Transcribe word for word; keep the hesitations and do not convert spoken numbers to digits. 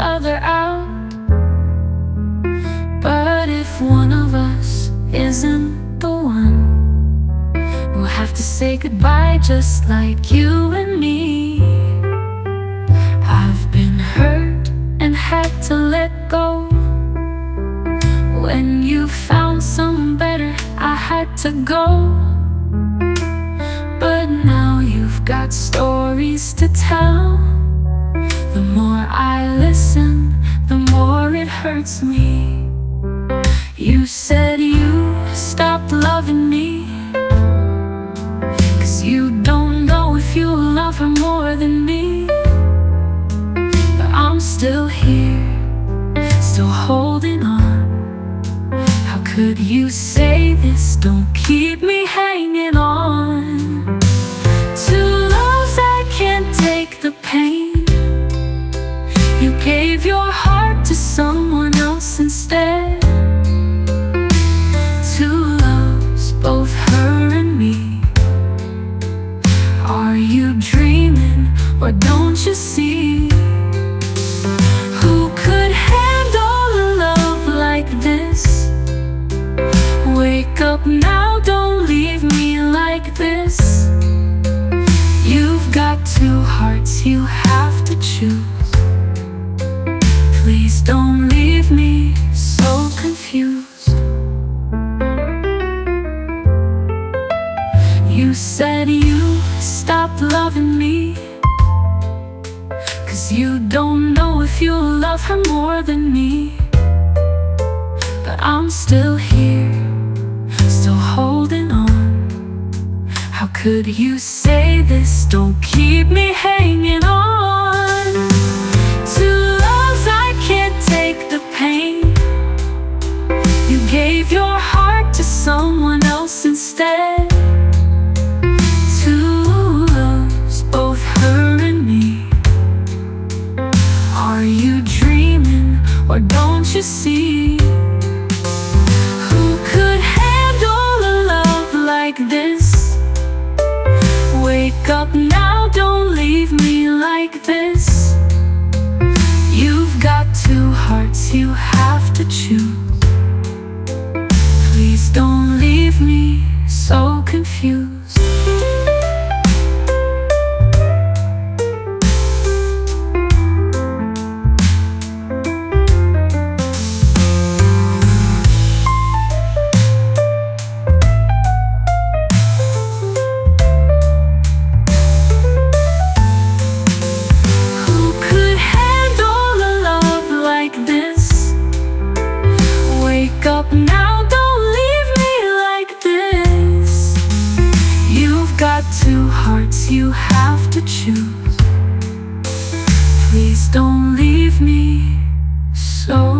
other out. But if one of us isn't the one, we'll have to say goodbye just like you and me. I've been hurt and had to let go. When you found someone better, I had to go. But now you've got stories to tell. The more I listen, the more it hurts me. You said you stopped loving me, 'cause you don't know if you love her more than me. But I'm still here, still holding on. Could you say this? Don't keep me hanging on. Two loves that can't take the pain. You gave your heart to someone else instead. Two loves, both her and me. Are you dreaming or don't you see? Who could handle a love like this? Wake up now, don't leave me like this. You've got two hearts, you have to choose. Please don't leave me so confused. You said you stopped loving me, 'cause you don't know if you love her more than me. But I'm still here, holding on. How could you say this? Don't keep me hanging on. Two loves, I can't take the pain. You gave your heart to someone else instead. Two loves, both her and me. Are you dreaming or don't you see? This, wake up now, don't leave me like this. You've got two hearts, you have to choose. Please don't leave me so confused. You have to choose. Please don't leave me so